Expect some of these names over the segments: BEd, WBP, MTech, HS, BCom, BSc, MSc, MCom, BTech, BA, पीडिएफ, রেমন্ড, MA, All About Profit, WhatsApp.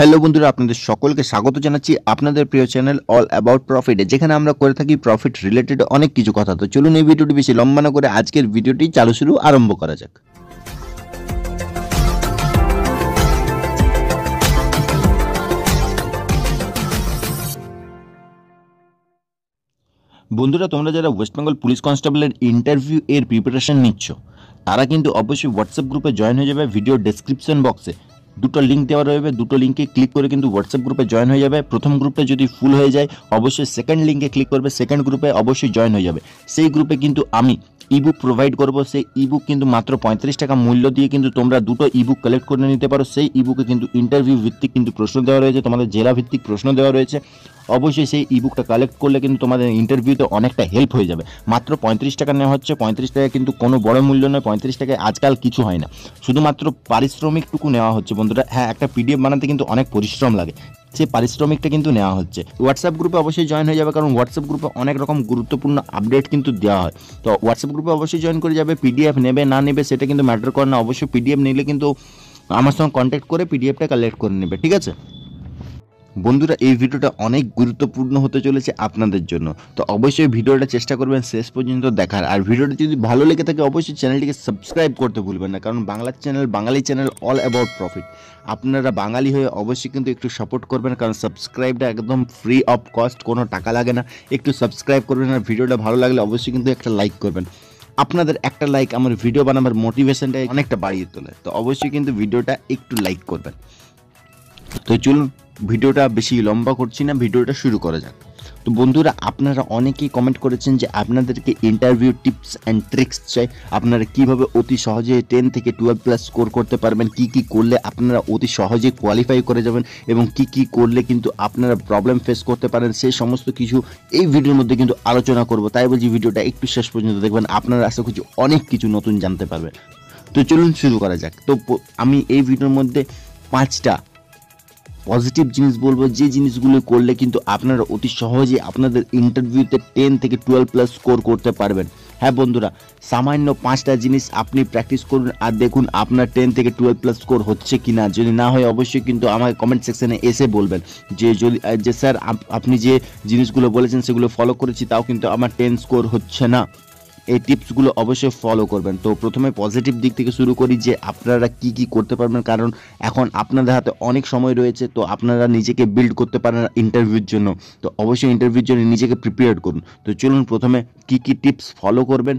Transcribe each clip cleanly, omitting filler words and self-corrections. Hello बंधुरा आपनादेर सकलके स्वागत जानाच्छि आपनादेर प्रिय चैनल अल अबाउट प्रॉफिट जेखाने आमरा करे थाकि प्रॉफिट रिलेटेड अनेक किछु कथा। तो चलुन एई भिडियोटी बेशी लम्बा ना करे आजकेर भिडियोटी चालू शुरू आरम्भ करा जाक। बंधुरा तोमरा जारा वेस्ट बेंगल पुलिस कन्स्टेबलेर इंटरव्यू एर प्रिपारेशन निच्छो तारा किन्तु अवश्य व्हाट्सएप ग्रुपे जयन हो जाबे। भिडियो डेस्क्रिप्शन बक्से दुटो लिंक देवा रयेबे, दुटो लिंके क्लिक करे किन्तु व्हाट्सएप ग्रुपे जयन हो जाबे। प्रथम ग्रुपटा जोदि फुल हो जाय अवश्य सेकेंड लिंके क्लिक करबे, सेकेंड ग्रुपे अवश्य जयन हो जाबे। सेई ग्रुपे किन्तु आमी इबुक प्रोवाइड करब, से इबुक किन्तु मात्र 35 टाका मूल्य दिए किन्तु तोमरा दुटो इबुक कलेक्ट करे निते पारो। सेई इबुके किन्तु इंटरव्यू भित्तिक किन्तु प्रश्न देवा रयेछे, तोमादेर जेला भित्तिक प्रश्न देवा रयेछे। अवश्य से इबुकटा कलेक्ट कर ले किन्तु तोमादेर इंटरव्यूते अनेकटा हेल्प हो जाए। मात्र 35 टाका नेওয়া হচ্ছে, 35 টাকা किन्तु कोनो बड़ो मूल्य नय। 35 টাকায় आजकल किछु हय ना, शुधुमात्र पारिश्रमिकटुकु नेওয়া হচ্ছে बंधुरा। हाँ एक पीडिएफ बनाते किन्तु अनेक परिश्रम लागे, से पारिश्रमिकटा किन्तु नेওয়া হচ্ছে। व्हाट्सएप ग्रुपे अवश्य जयन हो जाए, कारण व्हाट्सएप ग्रुपे अनेक रकम गुरुत्वपूर्ण अपडेट किन्तु देওয়া হয়। तो व्हाट्सएप ग्रुपे अवश्य जयन करे जाबे। पीडिएफ नेबे ना नेबे सेटा किन्तु मैटर करे ना, अवश्य पीडिएफ निले किन्तु आमार संगे कन्टैक्ट करे पीडिएफटा कलेक्ट करे नेबे, ठीक आछे। बंधुरा ये भिडियोटा अनेक गुरुत्वपूर्ण होते चले आपनादेर जोन्नो। तो अवश्य भिडियोटा चेष्टा करबेन शेष पर्यन्त देखार, और भिडियोटा जोदि भालो लेगे थाके अवश्य चैनलटिके सबस्क्राइब करते भूलबेन ना, कारण Bangla channel Bengali channel all about profit आपनारा बांगाली हये अवश्य किन्तु एकटु सपोर्ट करबेन, कारण सबस्क्राइबटा एकदम फ्री अफ कस्ट, कोनो टाका लागे ना। एकटु सबस्क्राइब करबेन, और भिडियोटा भालो लागले अवश्य किन्तु एकटा लाइक करबेन। आपनादेर एकटा लाइक आमार भिडियो बानानोर मोटिवेशनटा अनेकटा बाड़िये तोले। तो अवश्य किन्तु भिडियोटा एकटु लाइक करबेन। तो चलुन ভিডিওটা বেশি লম্বা করছি না, ভিডিওটা শুরু করা যাক। তো বন্ধুরা আপনারা অনেকেই কমেন্ট করেছেন যে আপনাদেরকে ইন্টারভিউ টিপস অ্যান্ড ট্রিক্স চাই, আপনারা কিভাবে অতি সহজে 10 থেকে 12+ স্কোর করতে পারবেন, কি কি করলে আপনারা অতি সহজে কোয়ালিফাই করে যাবেন এবং কি কি করলে কিন্তু আপনারা প্রবলেম ফেস করতে পারেন, সেই সমস্ত কিছু এই ভিডিওর মধ্যে কিন্তু আলোচনা করব। তাই বলছি ভিডিওটা একটু শেষ পর্যন্ত দেখবেন, আপনারা আশা করছি অনেক কিছু নতুন জানতে পারবেন। তো চলুন শুরু করা যাক। তো আমি এই ভিডিওর মধ্যে 5টা पजिटिव जिनिस बोलबो, जे जिनिसगुलो करले किन्तु आपनारा अति सहजे आपनादेर इंटरव्यूते 10 থেকে 12+ स्कोर करते पारबेन। हाँ बंधुरा सामान्य 5टा जिनिस आपनी प्रैक्टिस करुन, आर देखुन आपनार 10 থেকে 12+ स्कोर होच्छे किना। जोदि ना हय अवश्यई किन्तु आमाके कमेंट सेक्शने एसे बोलबेन जे जोदि सर आपनी जे जिनिसगुलो बोलेछेन सेगुलो फलो करेछि ताओ किन्तु आमार 10 स्कोर होच्छे ना, এই টিপসগুলো অবশ্যই ফলো করবেন। তো প্রথমে পজিটিভ দিক থেকে শুরু করি যে আপনারা কি কি করতে পারবেন, কারণ এখন আপনাদের হাতে অনেক সময় রয়েছে। তো আপনারা নিজেকে বিল্ড করতে পারেন ইন্টারভিউর জন্য, তো অবশ্যই ইন্টারভিউর জন্য নিজেকে প্রিপেয়ার করুন। তো চলুন প্রথমে কি কি টিপস ফলো করবেন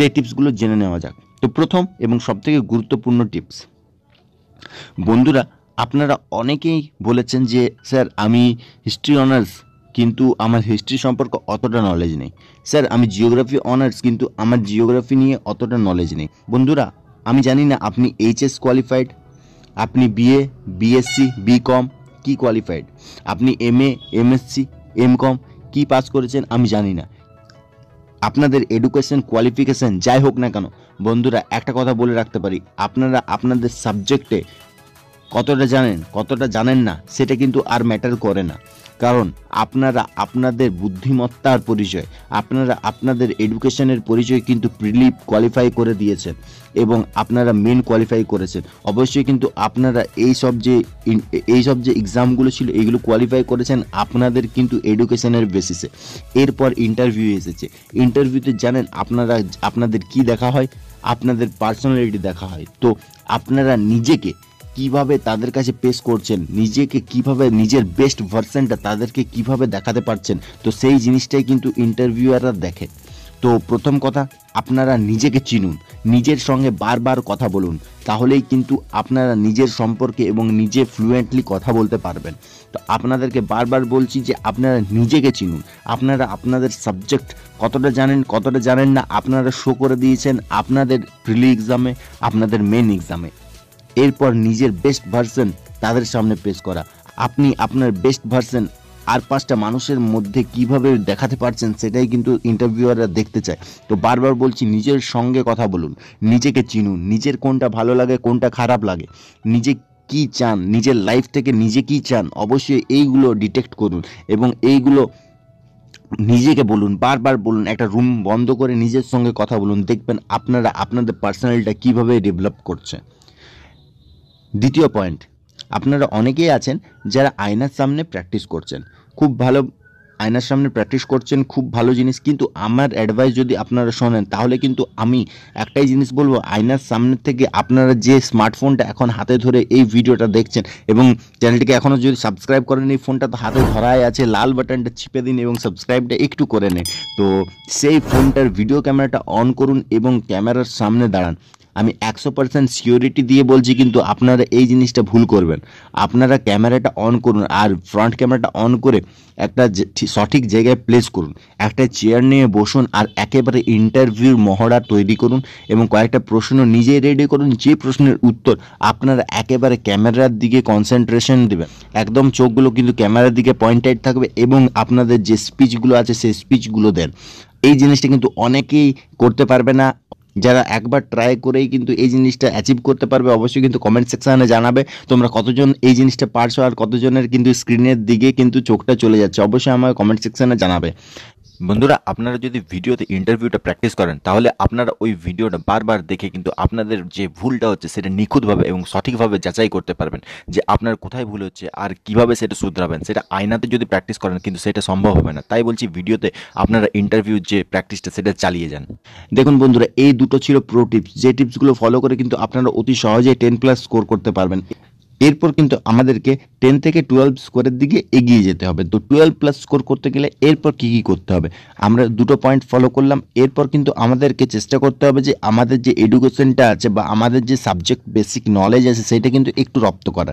সেই টিপসগুলো জেনে নেওয়া যাক। তো প্রথম এবং সবথেকে গুরুত্বপূর্ণ টিপস বন্ধুরা, আপনারা অনেকেই বলেছেন যে স্যার আমি হিস্ট্রি অনার্স किन्तु आमार हिस्ट्री सम्पर्के अतटा नलेज नहीं, सर आमी जिओग्राफी अनार्स किन्तु आमार जिओग्राफी निये अतटा नलेज नहीं। बंधुरा आमी जानी ना आपनी HS क्वालिफाइड, आपनी BA, BSc, BCom की क्वालिफाइड, आपनी MA, MSc, MCom की पास करेछेन आमी जानी ना, आपनादेर एडुकेशन क्वालिफिकेशन जाई होक ना केन। बंधुरा एकटा कथा बोले राखते पारी, आपनारा आपनादेर सब्जेक्टे कतटा जानेन कतटा जानेन ना सेटा किन्तु आर मैटर करे ना, कारण आपनारा आपनादेर बुद्धिमत्तार परिचय आपनारा आपनादेर एडुकेशनेर परिचय किन्तु प्रिलिम क्वालिफाई करे दिएछेन एबं आपनारा मेन क्वालिफाई करेछेन। अवश्यई किन्तु आपनारा एई सब जे एग्जामगुलो छिलो एइगुलो क्वालिफाई करेछेन आपनादेर किन्तु एडुकेशनेर बेसिसे। एरपर इंटरव्यू एसेछे, इंटरव्यूते जानेन आपनारा आपनादेर की देखा हय, आपनादेर पार्सोनालिटी देखा हय। तो आपनारा निजेके কিভাবে তাদের কাছে পেশ করছেন, নিজেকে কিভাবে নিজের বেস্ট ভার্সনটা তাদেরকে কিভাবে দেখাতে পারছেন, তো সেই জিনিসটাই কিন্তু ইন্টারভিউয়াররা দেখে। তো প্রথম কথা আপনারা নিজেকে চিনুন, নিজের সঙ্গে বারবার কথা বলুন, তাহলেই কিন্তু আপনারা নিজের সম্পর্কে এবং নিজে ফ্লুয়েন্টলি কথা বলতে পারবেন। তো আপনাদেরকে বারবার বলছি যে আপনারা নিজেকে চিনুন, আপনারা আপনাদের সাবজেক্ট কতটা জানেন কতটা জানেন না আপনারা শো করে দিয়েছেন আপনাদের প্রিলি এক্সামে আপনাদের মেন এক্সামে। এরপর নিজের বেস্ট ভার্সন তাদের সামনে পেশ করা, আপনি আপনার বেস্ট ভার্সন আর 5টা মানুষের মধ্যে কিভাবে দেখাতে পারছেন সেটাই কিন্তু ইন্টারভিউয়াররা দেখতে চায়। তো বারবার বলছি নিজের সঙ্গে কথা বলুন, নিজেকে চিনুন, নিজের কোনটা ভালো লাগে কোনটা খারাপ লাগে, নিজে কি চান, নিজের লাইফ থেকে নিজে কি চান, অবশ্যই এইগুলো ডিটেক্ট করুন এবং এইগুলো নিজেকে বলুন, বারবার বলুন। একটা রুম বন্ধ করে নিজের সঙ্গে কথা বলুন, দেখবেন আপনারা আপনাদের পার্সোনালিটিটা কীভাবে ডেভেলপ করছে। দ্বিতীয় পয়েন্ট আপনারা অনেকেই আছেন যারা আয়নার সামনে প্র্যাকটিস করছেন, খুব ভালো আয়নার সামনে প্র্যাকটিস করছেন, খুব ভালো জিনিস। কিন্তু আমার অ্যাডভাইস যদি আপনারা শোনেন তাহলে কিন্তু আমি একটাই জিনিস বলবো, আয়নার সামনে থেকে আপনারা যে স্মার্টফোনটা এখন হাতে ধরে এই ভিডিওটা দেখছেন এবং চ্যানেলটিকে এখনও যদি সাবস্ক্রাইব করেন, এই ফোনটা তো হাতে ধরাই আছে, লাল বাটনটা চিপে দিন এবং সাবস্ক্রাইবটা একটু করে নিন। তো সেই ফোনটার ভিডিও ক্যামেরাটা অন করুন এবং ক্যামেরার সামনে দাঁড়ান। আমি 100% সিকিউরিটি দিয়ে বলছি, কিন্তু আপনারা এই জিনিসটা ভুল করবেন। আপনারা ক্যামেরাটা অন করুন আর ফ্রন্ট ক্যামেরাটা অন করে একটা সঠিক জায়গায় প্লেস করুন, একটা চেয়ার নিয়ে বসুন আর একেবারে ইন্টারভিউর মহড়া তৈরি করুন এবং কয়েকটা প্রশ্ন নিজেই রেডি করুন, যে প্রশ্নের উত্তর আপনারা একেবারে ক্যামেরার দিকে কনসেন্ট্রেশন দেবেন, একদম চোখগুলো কিন্তু ক্যামেরার দিকে পয়েন্টেড থাকবে এবং আপনাদের যে স্পিচগুলো আছে সেই স্পিচগুলো দেন। এই জিনিসটা কিন্তু অনেকেই করতে পারবে না, যারা একবার ট্রাই করেই কিন্তু এই জিনিসটা অ্যাচিভ করতে পারবে। অবশ্যই কিন্তু কমেন্ট সেকশানে জানাবে তোমরা কতজন এই জিনিসটা পারছো আর কতজনের কিন্তু স্ক্রিনের দিকে কিন্তু চোখটা চলে যাচ্ছে, অবশ্যই আমার কমেন্ট সেকশানে জানাবে। বন্ধুরা, আপনারা যদি ভিডিওতে ইন্টারভিউটা প্র্যাকটিস করেন তাহলে আপনারা ওই ভিডিওটা বারবার দেখে কিন্তু আপনাদের যে ভুলটা হচ্ছে সেটা নিখুঁতভাবে এবং সঠিকভাবে যাচাই করতে পারবেন যে আপনার কোথায় ভুল হচ্ছে আর কিভাবে সেটা শুধরাবেন। সেটা আয়নাতে যদি প্র্যাকটিস করেন কিন্তু সেটা সম্ভব হবে না, তাই বলছি ভিডিওতে আপনারা ইন্টারভিউ যে প্র্যাকটিসটা সেটা চালিয়ে যান। দেখুন বন্ধুরা, এই দুটো ছিল প্রো টিপস, যে টিপসগুলো ফলো করে কিন্তু আপনারা অতি সহজেই 10+ স্কোর করতে পারবেন। এরপর কিন্তু আমাদেরকে 10 থেকে 12 স্কোরের দিকে এগিয়ে যেতে হবে। তো 12+ স্কোর করতে গেলে এরপর কী করতে হবে, আমরা দুটো পয়েন্ট ফলো করলাম। এরপর কিন্তু আমাদেরকে চেষ্টা করতে হবে যে আমাদের যে এডুকেশনটা আছে বা আমাদের যে সাবজেক্ট বেসিক নলেজ আছে সেটা কিন্তু একটু রপ্ত করা।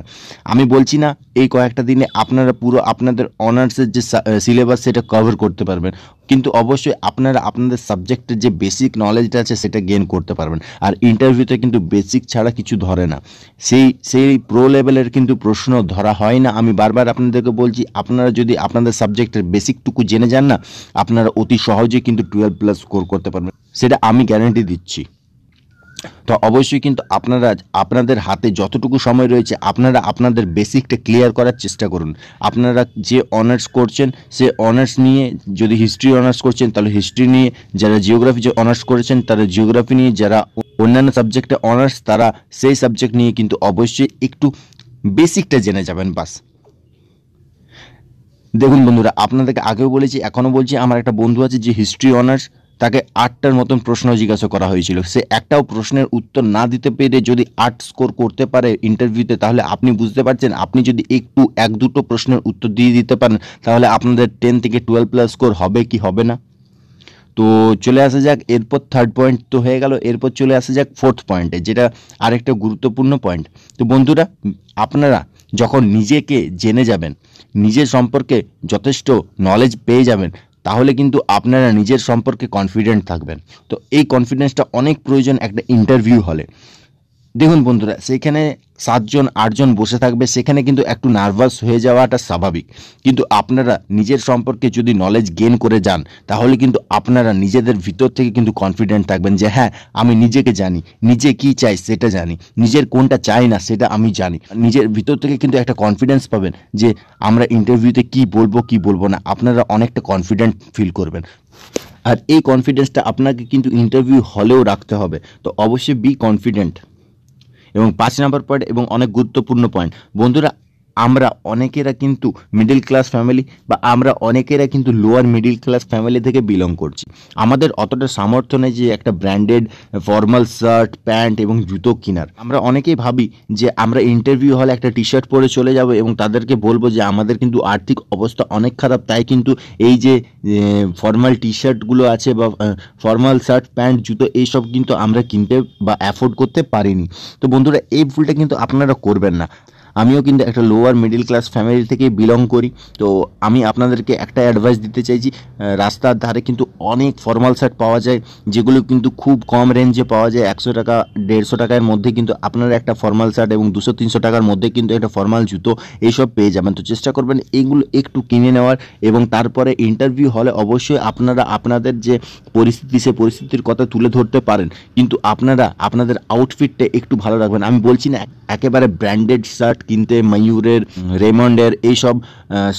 আমি বলছি না এই কয়েকটা দিনে আপনারা পুরো আপনাদের অনার্সের যে সিলেবাস সেটা কভার করতে পারবেন, কিন্তু অবশ্যই আপনারা আপনাদের সাবজেক্টের যে বেসিক নলেজটা আছে সেটা গেইন করতে পারবেন। আর ইন্টারভিউতে কিন্তু বেসিক ছাড়া কিছু ধরে না, সেই প্রো লেভেলের কিন্তু প্রশ্ন ধরা হয় না। আমি বারবার আপনাদেরকে বলছি, আপনারা যদি আপনাদের সাবজেক্টের বেসিকটুকু জেনে যান না, আপনারা অতি সহজে কিন্তু 12+ স্কোর করতে পারবেন, সেটা আমি গ্যারান্টি দিচ্ছি। তো অবশ্যই কিন্তু আপনারা আপনাদের হাতে যতটুকু সময় রয়েছে আপনারা আপনাদের বেসিকটা ক্লিয়ার করার চেষ্টা করুন। আপনারা যে অনার্স করছেন সে অনার্স নিয়ে, যদি হিস্ট্রি অনার্স করছেন তাহলে হিস্ট্রি নিয়ে, যারা জিওগ্রাফি যে অনার্স করেছেন তারা জিওগ্রাফি নিয়ে, যারা অন্যান্য সাবজেক্টে অনার্স তারা সেই সাবজেক্ট নিয়ে কিন্তু অবশ্যই একটু বেসিকটা জেনে যাবেন, বাস। দেখুন বন্ধুরা, আপনাদেরকে আগেও বলেছি এখনও বলছি, আমার একটা বন্ধু আছে যে হিস্ট্রি অনার্স, তাকে 8টার মতন প্রশ্ন জিজ্ঞাসা করা হয়েছিল, সে একটাও প্রশ্নের উত্তর না দিতে পেরে যদি 8 স্কোর করতে পারে ইন্টারভিউতে, তাহলে আপনি বুঝতে পারছেন আপনি যদি একটু এক দুটো প্রশ্নের উত্তর দিয়ে দিতে পারেন তাহলে আপনাদের 10 থেকে 12+ স্কোর হবে কি হবে না। তো চলে আসা যাক, এরপর থার্ড পয়েন্ট তো হয়ে গেল, এরপর চলে আসা যাক ফোর্থ পয়েন্টে, যেটা আরেকটা গুরুত্বপূর্ণ পয়েন্ট। তো বন্ধুরা, আপনারা যখন নিজেকে জেনে যাবেন, নিজের সম্পর্কে যথেষ্ট নলেজ পেয়ে যাবেন, তাহলে কিন্তু আপনারা নিজের সম্পর্কে কনফিডেন্ট থাকবেন। তো এই কনফিডেন্সটা অনেক প্রয়োজন একটা ইন্টারভিউ হলে। দেখুন বন্ধুরা, সেইখানে 7-8 জন বসে থাকবে, সেখানে কিন্তু একটু নার্ভাস হয়ে যাওয়াটা স্বাভাবিক, কিন্তু আপনারা নিজের সম্পর্কে যদি নলেজ গেইন করে যান তাহলে কিন্তু আপনারা নিজেদের ভিতর থেকে কিন্তু কনফিডেন্ট থাকবেন যে হ্যাঁ, আমি নিজেকে জানি, নিজে কি চাই সেটা জানি, নিজের কোনটা চাই না সেটা আমি জানি। নিজের ভিতর থেকে কিন্তু একটা কনফিডেন্স পাবেন যে আমরা ইন্টারভিউতে কি বলবো না, আপনারা অনেকটা কনফিডেন্ট ফিল করবেন। আর এই কনফিডেন্সটা আপনাকে কিন্তু ইন্টারভিউ হলেও রাখতে হবে। তো অবশ্যই বি কনফিডেন্ট। এবং 5 নম্বর পয়েন্ট এবং অনেক গুরুত্বপূর্ণ পয়েন্ট, বন্ধুরা আমরা অনেকেরা কিন্তু মিডল ক্লাস ফ্যামিলি বা আমরা অনেকেরা কিন্তু লোয়ার মিডল ক্লাস ফ্যামিলি থেকে বিলং করছি, আমাদের অতটা সামর্থ্য নেই যে একটা ব্র্যান্ডেড ফর্মাল শার্ট প্যান্ট এবং জুতো কেনার। আমরা অনেকেই ভাবি যে আমরা ইন্টারভিউ হলে একটা T-শার্ট পরে চলে যাব এবং তাদেরকে বলবো যে আমাদের কিন্তু আর্থিক অবস্থা অনেক খারাপ, তাই কিন্তু এই যে ফর্মাল T-শার্টগুলো আছে বা ফর্মাল শার্ট প্যান্ট জুতো এইসব কিন্তু আমরা কিনতে বা অ্যাফোর্ড করতে পারিনি। তো বন্ধুরা, এই ভুলটা কিন্তু আপনারা করবেন না। আমিও কিন্তু একটা লোয়ার মিডল ক্লাস ফ্যামিলি থেকে বিলং করি, তো আমি আপনাদেরকে একটা অ্যাডভাইস দিতে চাইছি, রাস্তার ধারে কিন্তু অনেক ফর্মাল শার্ট পাওয়া যায় যেগুলো কিন্তু খুব কম রেঞ্জে পাওয়া যায়, 100 টাকা 150 টাকার মধ্যে কিন্তু আপনারা একটা ফর্মাল শার্ট এবং 200-300 টাকার মধ্যে কিন্তু একটা ফর্মাল জুতো এইসব পেয়ে যাবেন। তো চেষ্টা করবেন এইগুলো একটু কিনে নেওয়ার এবং তারপরে ইন্টারভিউ হলে অবশ্যই আপনারা আপনাদের যে পরিস্থিতি সে পরিস্থিতির কথা তুলে ধরতে পারেন, কিন্তু আপনারা আপনাদের আউটফিটটা একটু ভালো রাখবেন। আমি বলছি না একেবারে ব্র্যান্ডেড শার্ট শার্ট কিনতে, ময়ূরের, রেমন্ডের এইসব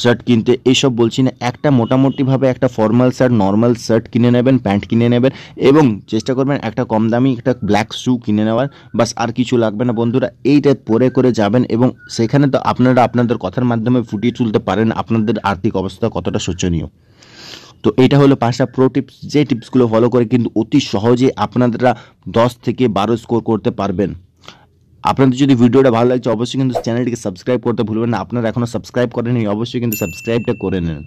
শার্ট কিনতে, এইসব বলছি না, একটা মোটামুটিভাবে একটা ফর্মাল শার্ট, নর্মাল শার্ট কিনে নেবেন, প্যান্ট কিনে নেবেন এবং চেষ্টা করবেন একটা কম দামি একটা ব্ল্যাক শ্যু কিনে নেওয়ার। বাস আর কিছু লাগবে না বন্ধুরা, এইটা পরে করে যাবেন এবং সেখানে তো আপনারা আপনাদের কথার মাধ্যমে ফুটিয়ে তুলতে পারেন আপনাদের আর্থিক অবস্থা কতটা শোচনীয়। তো এটা হলো 5টা প্রো টিপস, যে টিপসগুলো ফলো করে কিন্তু অতি সহজে আপনারা 10 থেকে 12 স্কোর করতে পারবেন। আপনাদের যদি ভিডিওটা ভালো লাগছে অবশ্যই কিন্তু চ্যানেলটিকে সাবস্ক্রাইব করতে ভুলবেন না, আপনারা এখনও সাবস্ক্রাইব করেননি অবশ্যই কিন্তু সাবস্ক্রাইবটা করে নেন।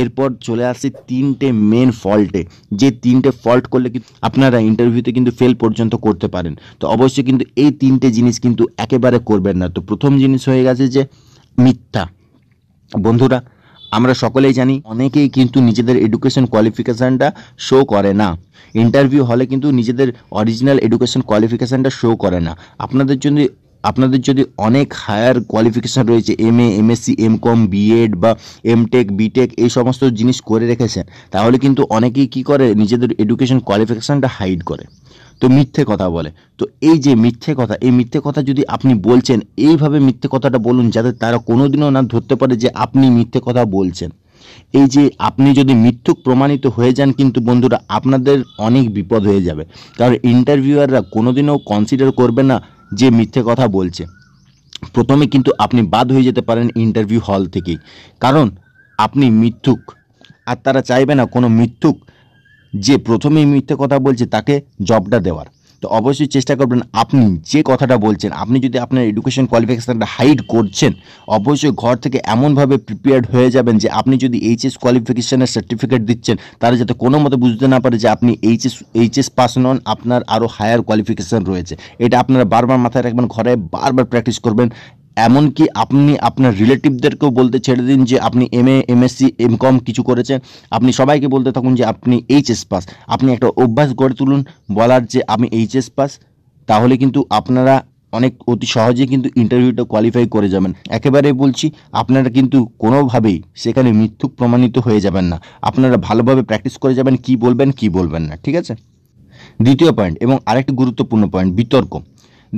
এরপর চলে আসি 3টে মেন ফল্টে, যে 3টে ফল্ট করলে কিন্তু আপনারা ইন্টারভিউতে কিন্তু ফেল পর্যন্ত করতে পারেন। তো অবশ্যই কিন্তু এই 3টে জিনিস কিন্তু একেবারে করবেন না। তো প্রথম জিনিস হয়ে গেছে যে মিথ্যা। বন্ধুরা আমরা সকলেই জানি অনেকেই কিন্তু নিজেদের এডুকেশন কোয়ালিফিকেশানটা শো করে না, ইন্টারভিউ হলে কিন্তু নিজেদের অরিজিনাল এডুকেশন কোয়ালিফিকেশানটা শো করে না। আপনাদের যদি অনেক হায়ার কোয়ালিফিকেশান রয়েছে, MA, MSc, MCOM, BEd বা MTech, BTech এই সমস্ত জিনিস করে রেখেছেন, তাহলে কিন্তু অনেকেই কি করে নিজেদের এডুকেশন কোয়ালিফিকেশানটা হাইড করে, তো মিথ্যে কথা বলে। তো এই যে মিথ্যে কথা, এই মিথ্যে কথা যদি আপনি বলছেন, এইভাবে মিথ্যে কথাটা বলুন যাতে তারা কোনোদিনও না ধরতে পারে যে আপনি মিথ্যে কথা বলছেন। এই যে আপনি যদি মিথ্যুক প্রমাণিত হয়ে যান কিন্তু বন্ধুরা আপনাদের অনেক বিপদ হয়ে যাবে, কারণ ইন্টারভিউয়াররা কোনোদিনও কনসিডার করবে না যে মিথ্যে কথা বলছে। প্রথমে কিন্তু আপনি বাদ হয়ে যেতে পারেন ইন্টারভিউ হল থেকেই, কারণ আপনি মিথ্যুক, আর তারা চাইবে না কোনো মিথ্যুক যে প্রথমেই মিথ্যে কথা বলছে তাকে জবটা দেওয়ার। তো অবশ্যই চেষ্টা করবেন আপনি যে কথাটা বলছেন, আপনি যদি আপনার এডুকেশন কোয়ালিফিকেশানটা হাইড করছেন, অবশ্যই ঘর থেকে এমনভাবে প্রিপেয়ার্ড হয়ে যাবেন যে আপনি যদি HS কোয়ালিফিকেশানের সার্টিফিকেট দিচ্ছেন, তারা যাতে কোনো মতে বুঝতে না পারে যে আপনি HS পাস নন, আপনার আরও হায়ার কোয়ালিফিকেশান রয়েছে। এটা আপনারা বারবার মাথায় রাখবেন, ঘরে বারবার প্র্যাকটিস করবেন, এমনকি আপনি আপনার রিলেটিভদেরকেও বলতে ছেড়ে দিন যে আপনি MA, MSc, MCOM কিছু করেছেন, আপনি সবাইকে বলতে থাকুন যে আপনি HS পাস। আপনি একটা অভ্যাস গড়ে তুলুন বলার যে আমি HS পাস, তাহলে কিন্তু আপনারা অনেক অতি সহজে কিন্তু ইন্টারভিউটা কোয়ালিফাই করে যাবেন। একেবারে বলছি আপনারা কিন্তু কোনোভাবেই সেখানে মিথ্যুক প্রমাণিত হয়ে যাবেন না, আপনারা ভালোভাবে প্র্যাকটিস করে যাবেন কি বলবেন কি বলবেন না, ঠিক আছে। দ্বিতীয় পয়েন্ট এবং আরেকটি গুরুত্বপূর্ণ পয়েন্ট, বিতর্ক।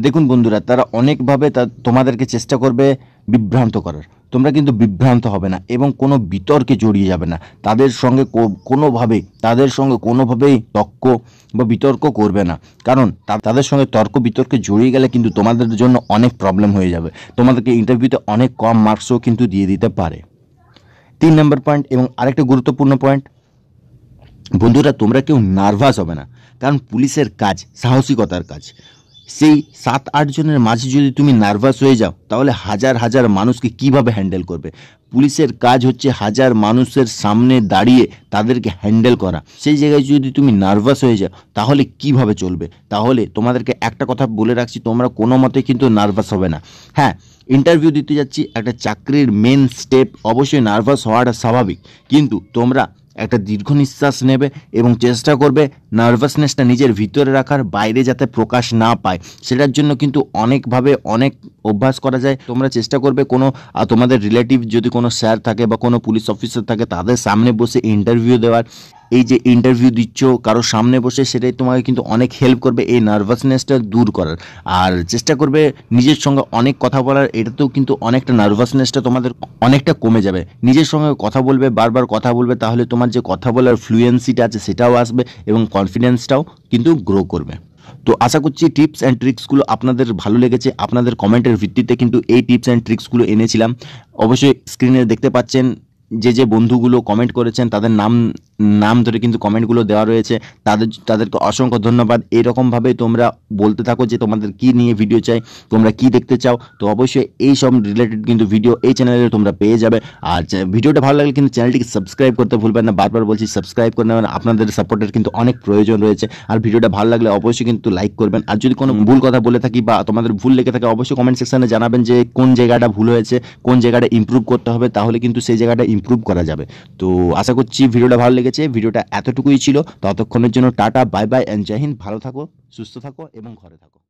দেখুন বন্ধুরা, তারা অনেকভাবে তোমাদেরকে চেষ্টা করবে বিভ্রান্ত করার, তোমরা কিন্তু বিভ্রান্ত হবে না এবং কোনো বিতর্কে জড়িয়ে যাবে না, তাদের সঙ্গে কোনোভাবেই তর্ক বা বিতর্ক করবে না, কারণ তাদের সঙ্গে তর্ক বিতর্কে জড়িয়ে গেলে কিন্তু তোমাদের জন্য অনেক প্রবলেম হয়ে যাবে, তোমাদেরকে ইন্টারভিউতে অনেক কম মার্কসও কিন্তু দিয়ে দিতে পারে। 3 নম্বর পয়েন্ট এবং আরেকটা গুরুত্বপূর্ণ পয়েন্ট, বন্ধুরা তোমরা কেউ নার্ভাস হবে না, কারণ পুলিশের কাজ সাহসিকতার কাজ। সেই 7-8 জনের মাঝে যদি তুমি নার্ভাস হয়ে যাও তাহলে হাজার হাজার মানুষকে কিভাবে হ্যান্ডেল করবে? পুলিশের কাজ হচ্ছে হাজার মানুষের সামনে দাঁড়িয়ে তাদেরকে হ্যান্ডেল করা, সেই জায়গায় যদি তুমি নার্ভাস হয়ে যাও তাহলে কিভাবে চলবে? তাহলে তোমাদেরকে একটা কথা বলে রাখছি, তোমরা কোনো মতে কিন্তু নার্ভাস হবে না। হ্যাঁ, ইন্টারভিউ দিতে যাচ্ছি, একটা চাকরির মেন স্টেপ, অবশ্যই নার্ভাস হওয়াটা স্বাভাবিক, কিন্তু তোমরা একটা দীর্ঘ নিঃশ্বাস নেবে এবং চেষ্টা করবে নার্ভাসনেসটা নিজের ভিতরে রাখার, বাইরে যাতে প্রকাশ না পায়। সেটার জন্য কিন্তু অনেকভাবে অনেক অভ্যাস করা যায়। তোমরা চেষ্টা করবে কোনো তোমাদের রিলেটিভ যদি কোনো স্যার থাকে বা কোনো পুলিশ অফিসার থাকে তাদের সামনে বসে ইন্টারভিউ দেওয়ার। এই যে ইন্টারভিউ দিচ্ছ কারোর সামনে বসে, সেটাই তোমাকে কিন্তু অনেক হেল্প করবে এই নার্ভাসনেসটা দূর করার। আর চেষ্টা করবে নিজের সঙ্গে অনেক কথা বলার, এটাতেও কিন্তু অনেকটা নার্ভাসনেসটা তোমাদের অনেকটা কমে যাবে। নিজের সঙ্গে কথা বলবে, বারবার কথা বলবে, তাহলে তোমার যে কথা বলার ফ্লুয়েন্সিটা আছে সেটাও আসবে এবং কনফিডেন্সটাও কিন্তু গ্রো করবে। তো আশা করছি টিপস অ্যান্ড ট্রিক্সগুলো আপনাদের ভালো লেগেছে। আপনাদের কমেন্টের ভিত্তিতে কিন্তু এই টিপস অ্যান্ড ট্রিক্সগুলো এনেছিলাম। অবশ্যই স্ক্রিনে দেখতে পাচ্ছেন যে বন্ধুগুলো কমেন্ট করেছেন তাদের নাম ধরে কিন্তু কমেন্টগুলো দেওয়া রয়েছে, তাদেরকে অসংখ্য ধন্যবাদ। এইরকমভাবে তোমরা বলতে থাকো যে তোমাদের কি নিয়ে ভিডিও চাই, তোমরা কি দেখতে চাও। তো অবশ্যই এই সব রিলেটেড কিন্তু ভিডিও এই চ্যানেলে তোমরা পেয়ে যাবে। আর ভিডিওটা ভালো লাগলে কিন্তু চ্যানেলটিকে সাবস্ক্রাইব করতে ভুলবেন না, বারবার বলছি সাবস্ক্রাইব করে নেবেন, আপনাদের সাপোর্টের কিন্তু অনেক প্রয়োজন রয়েছে। আর ভিডিওটা ভালো লাগলে অবশ্যই কিন্তু লাইক করবেন, আর যদি কোনো ভুল কথা বলে থাকি বা তোমাদের ভুল লেগে থাকে অবশ্যই কমেন্ট সেকশানে জানাবেন যে কোন জায়গাটা ভুল হয়েছে, কোন জায়গাটা ইমপ্রুভ করতে হবে, তাহলে কিন্তু সেই জায়গাটা ইমপ্রুভ করা যাবে। তো আশা করছি ভিডিওটা ভালো লেগেছে, ভিডিওটা এতটুকুই ছিল। ততক্ষণের জন্য টাটা, বাই বাই অ্যান্ড জয় হিন্দ। ভালো থাকো, সুস্থ থাকো এবং ঘরে থাকো।